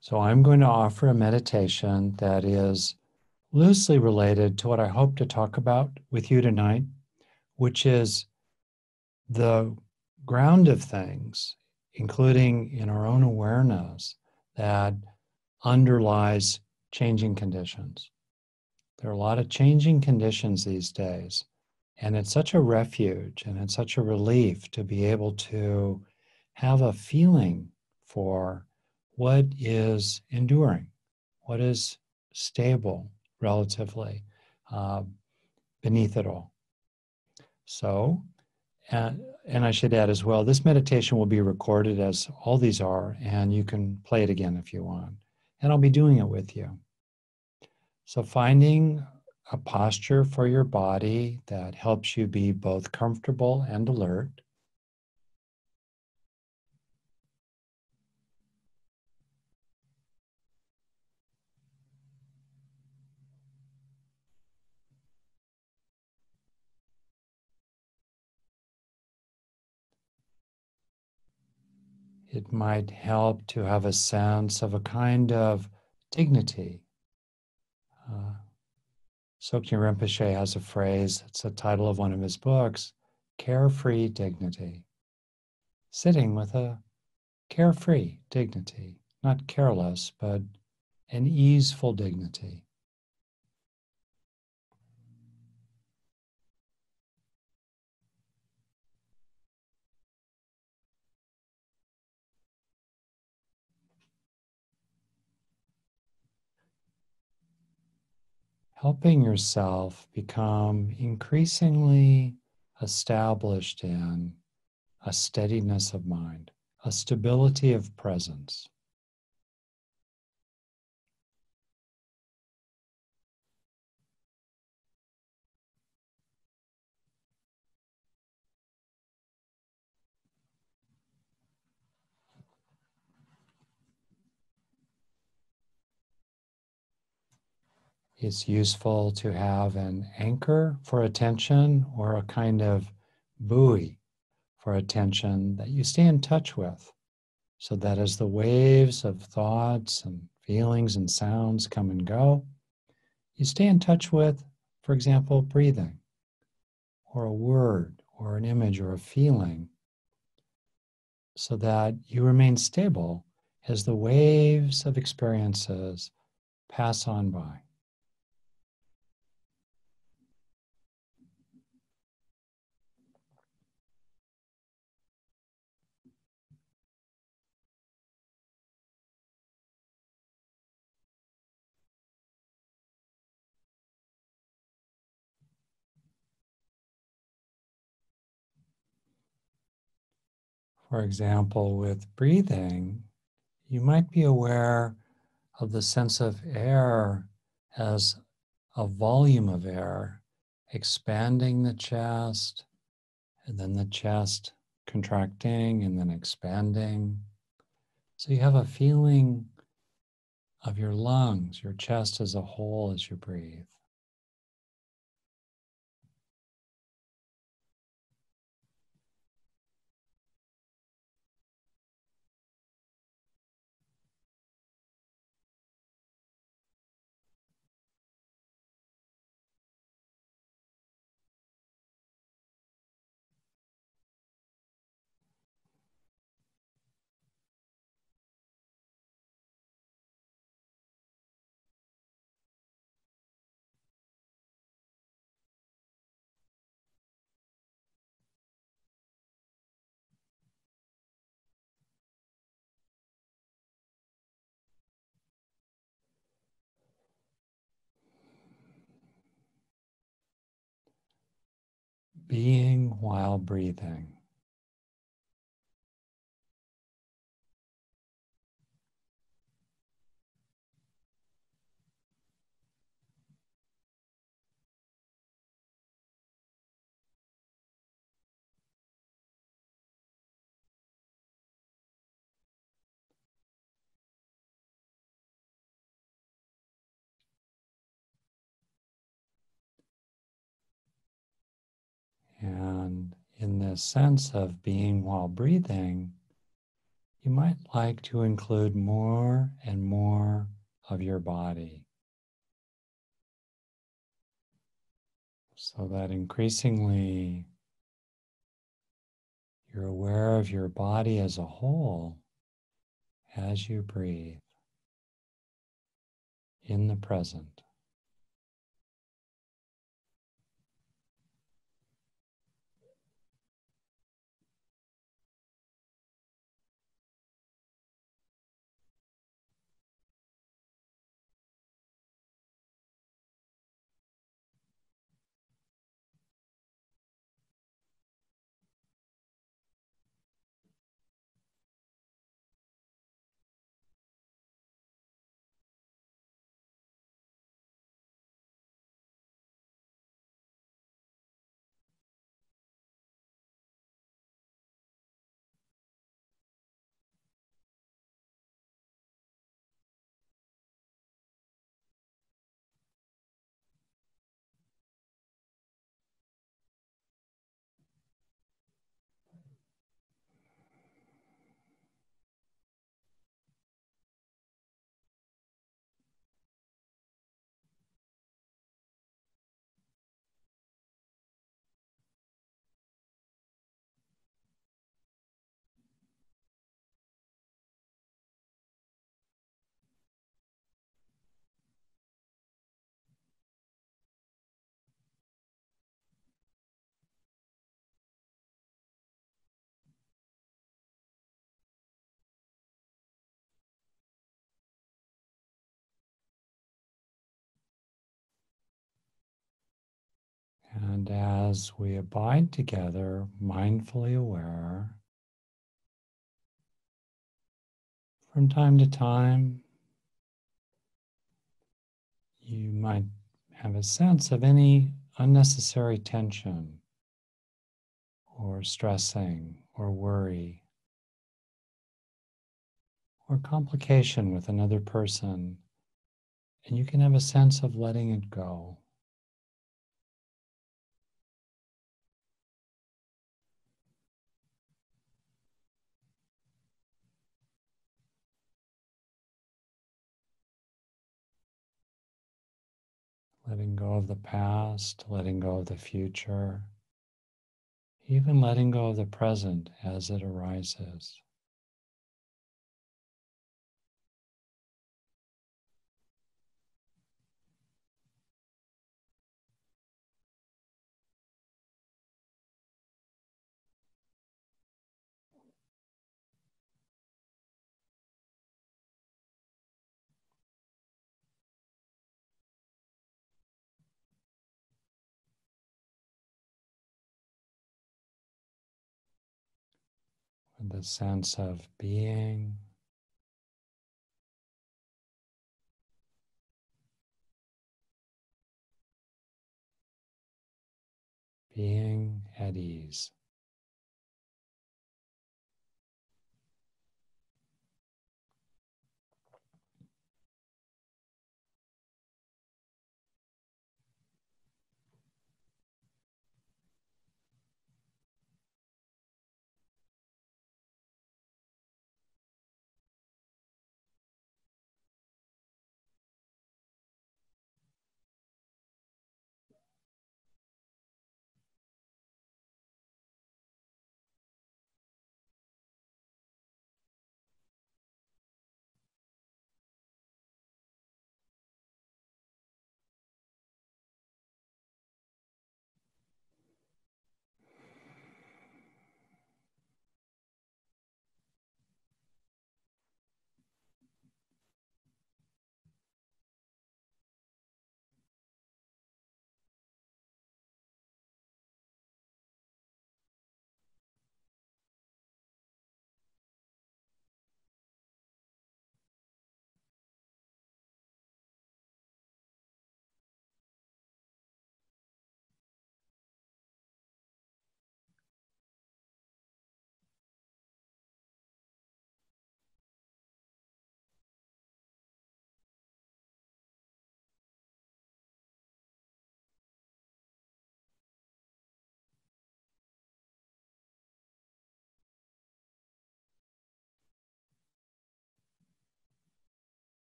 So I'm going to offer a meditation that is loosely related to what I hope to talk about with you tonight, which is the ground of things, including in our own awareness, that underlies changing conditions. There are a lot of changing conditions these days, and it's such a refuge and it's such a relief to be able to have a feeling for what is enduring, what is stable relatively beneath it all. So, and I should add as well, this meditation will be recorded, as all these are, and you can play it again if you want. And I'll be doing it with you. So finding a posture for your body that helps you be both comfortable and alert. It might help to have a sense of a kind of dignity. Sogyal Rinpoche has a phrase, it's the title of one of his books, carefree dignity. Sitting with a carefree dignity, not careless, but an easeful dignity. Helping yourself become increasingly established in a steadiness of mind, a stability of presence. It's useful to have an anchor for attention or a kind of buoy for attention that you stay in touch with, so that as the waves of thoughts and feelings and sounds come and go, you stay in touch with, for example, breathing or a word or an image or a feeling, so that you remain stable as the waves of experiences pass on by. For example, with breathing, you might be aware of the sense of air as a volume of air expanding the chest, and then the chest contracting and then expanding. So you have a feeling of your lungs, your chest as a whole as you breathe. Being while breathing. And in this sense of being while breathing, you might like to include more and more of your body, so that increasingly you're aware of your body as a whole as you breathe in the present. And as we abide together, mindfully aware, from time to time, you might have a sense of any unnecessary tension or stressing or worry or complication with another person, and you can have a sense of letting it go. Letting go of the past, letting go of the future, even letting go of the present as it arises. The sense of being, being at ease.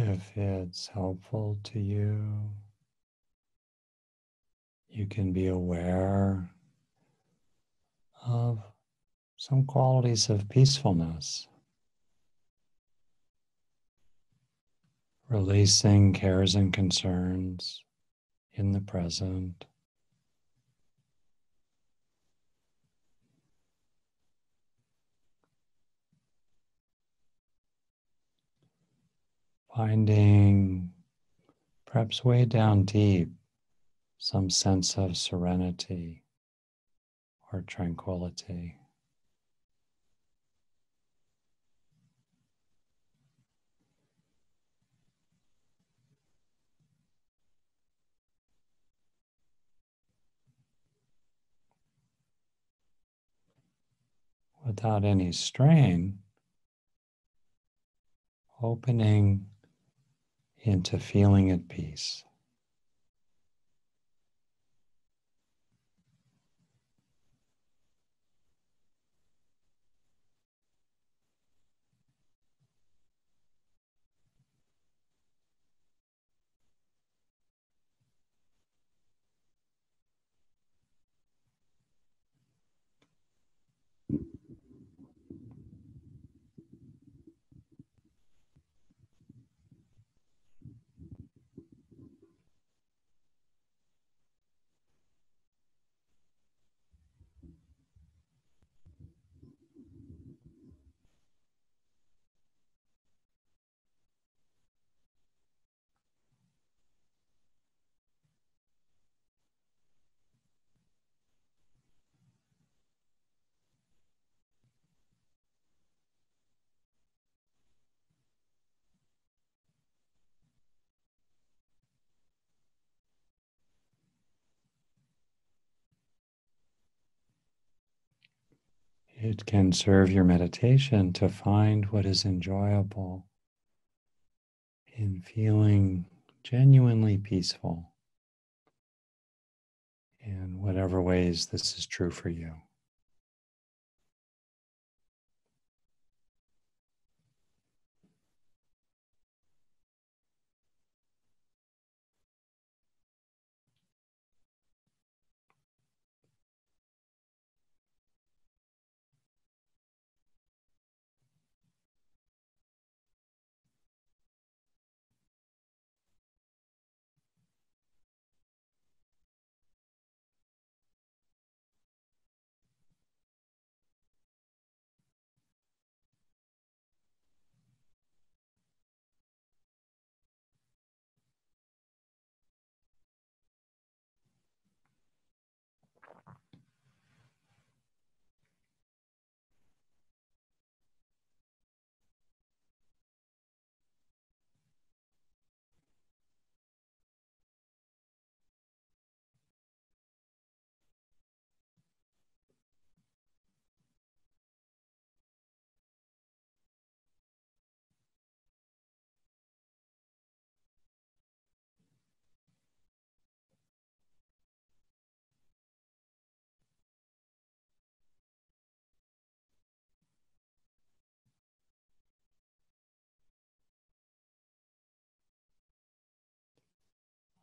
If it's helpful to you, you can be aware of some qualities of peacefulness, releasing cares and concerns in the present. Finding, perhaps way down deep, some sense of serenity or tranquility. Without any strain, opening into feeling at peace. It can serve your meditation to find what is enjoyable in feeling genuinely peaceful in whatever ways this is true for you.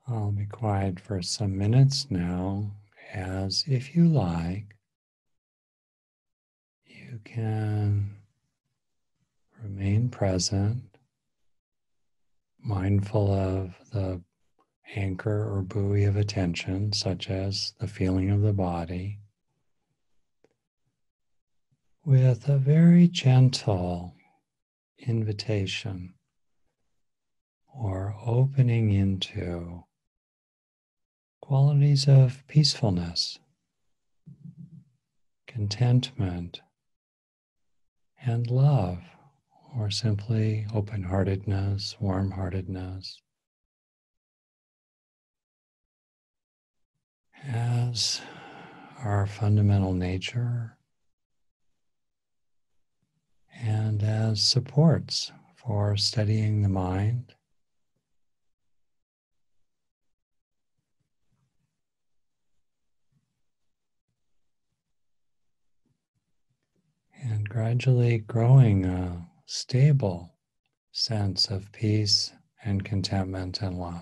I'll be quiet for some minutes now, as if you like, you can remain present, mindful of the anchor or buoy of attention, such as the feeling of the body, with a very gentle invitation or opening into qualities of peacefulness, contentment, and love, or simply open-heartedness, warm-heartedness, as our fundamental nature and as supports for steadying the mind, and gradually growing a stable sense of peace and contentment and love.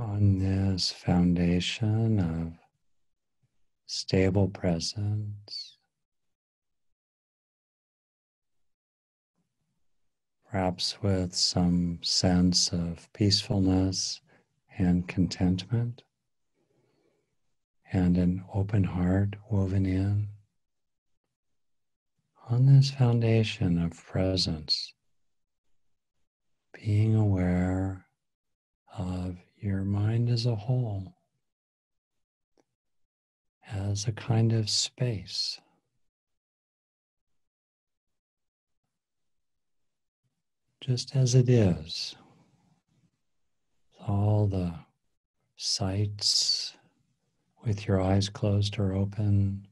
on this foundation of stable presence, perhaps with some sense of peacefulness and contentment, and an open heart woven in. On this foundation of presence, being aware of your mind as a whole, as a kind of space. Just as it is, all the sights with your eyes closed or open,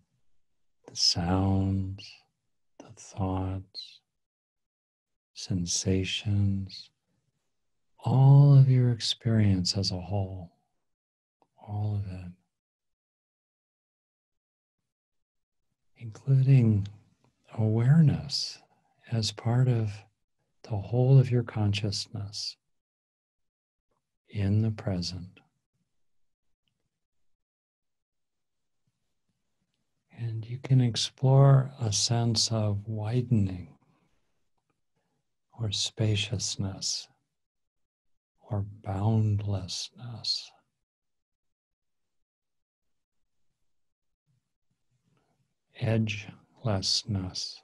the sounds, the thoughts, sensations, all of your experience as a whole, all of it, including awareness as part of the whole of your consciousness in the present. And you can explore a sense of widening or spaciousness or boundlessness. Edgelessness.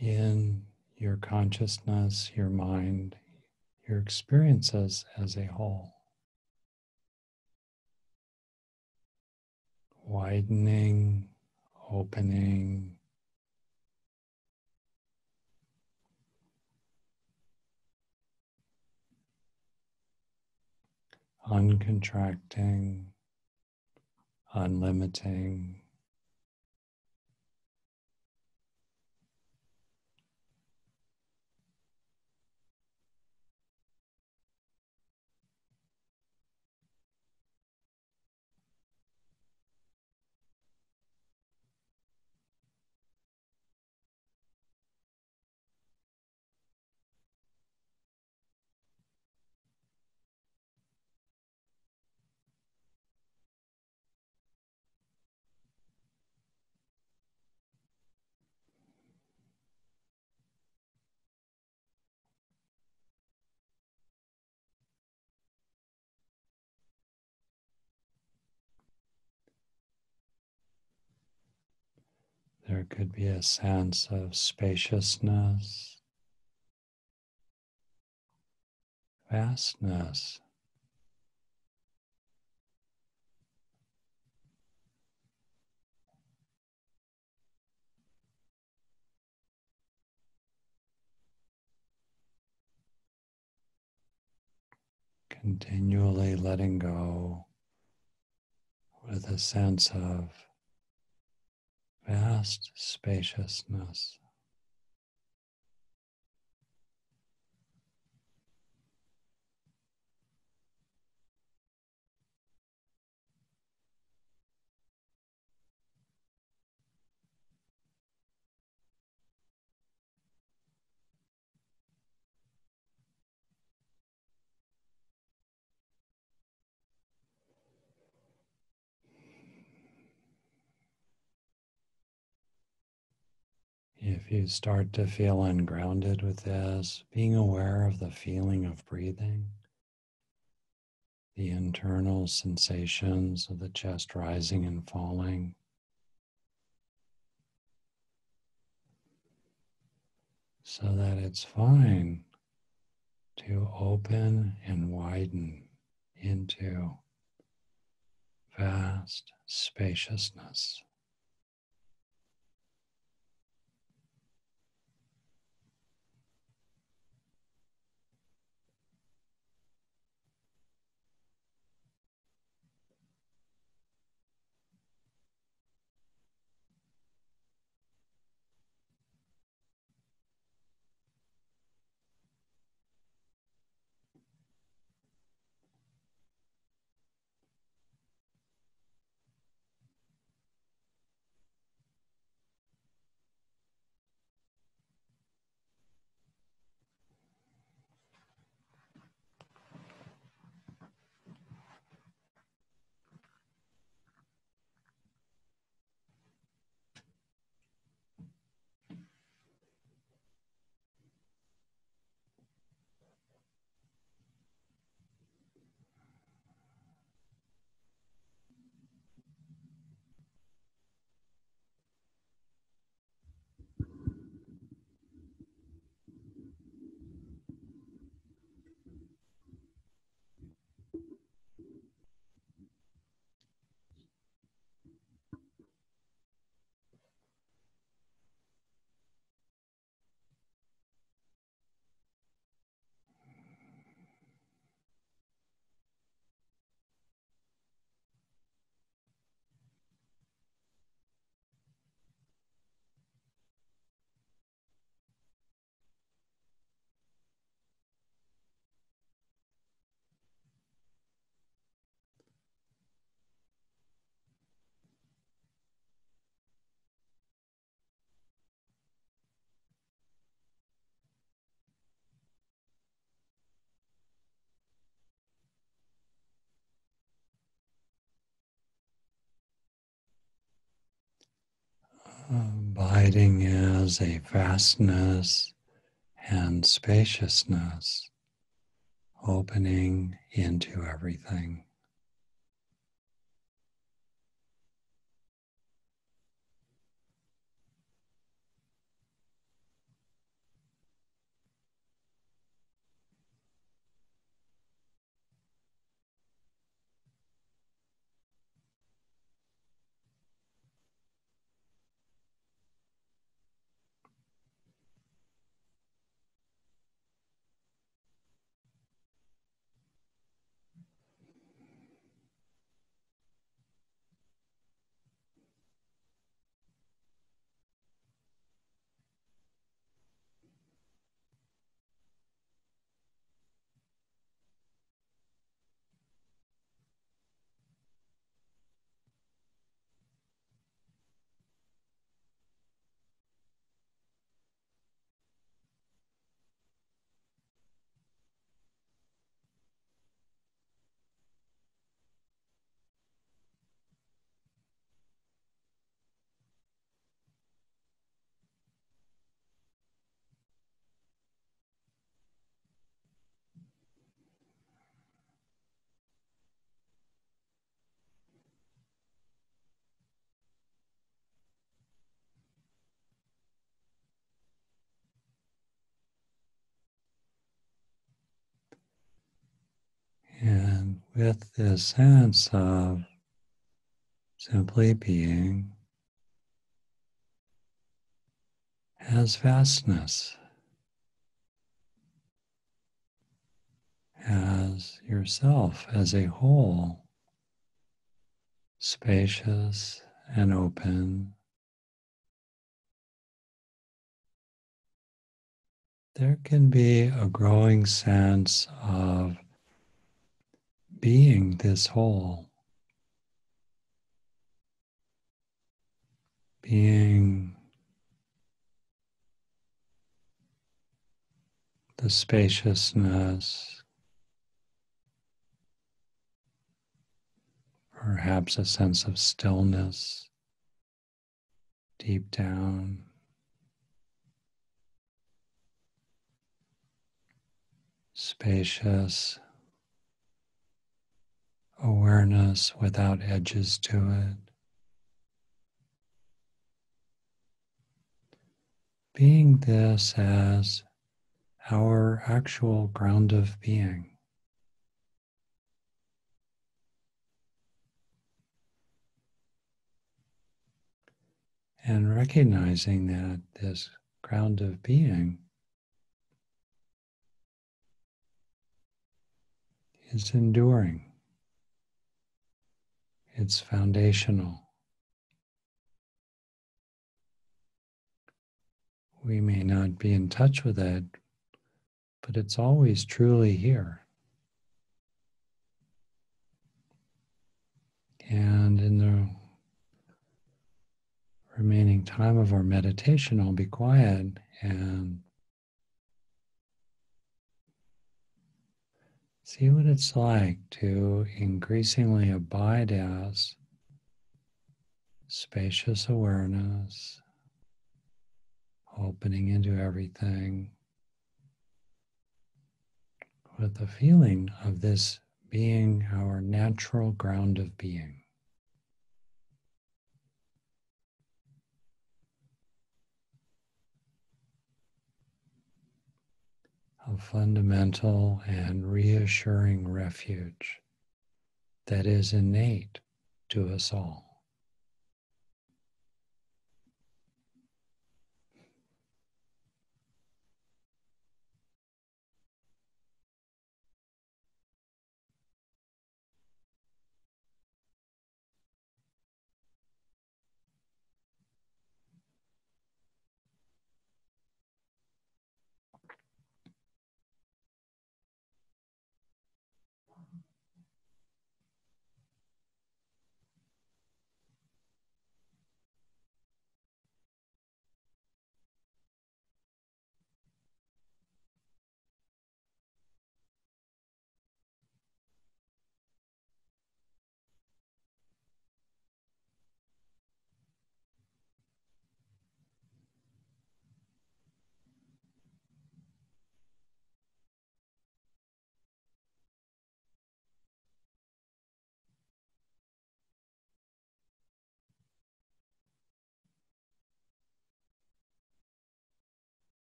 In your consciousness, your mind, your experiences as a whole. Widening, opening, uncontracting, unlimiting, there could be a sense of spaciousness, vastness, continually letting go with a sense of vast spaciousness. If you start to feel ungrounded with this, being aware of the feeling of breathing, the internal sensations of the chest rising and falling, so that it's fine to open and widen into vast spaciousness. abiding is a vastness and spaciousness, opening into everything. And with this sense of simply being has vastness, as yourself as a whole, spacious and open. There can be a growing sense of being this whole, being the spaciousness, perhaps a sense of stillness deep down. Spacious awareness without edges to it. Being this as our actual ground of being. And recognizing that this ground of being is enduring. It's foundational. We may not be in touch with it, but it's always truly here. And in the remaining time of our meditation, I'll be quiet and see what it's like to increasingly abide as spacious awareness, opening into everything, with the feeling of this being our natural ground of being. A fundamental and reassuring refuge that is innate to us all.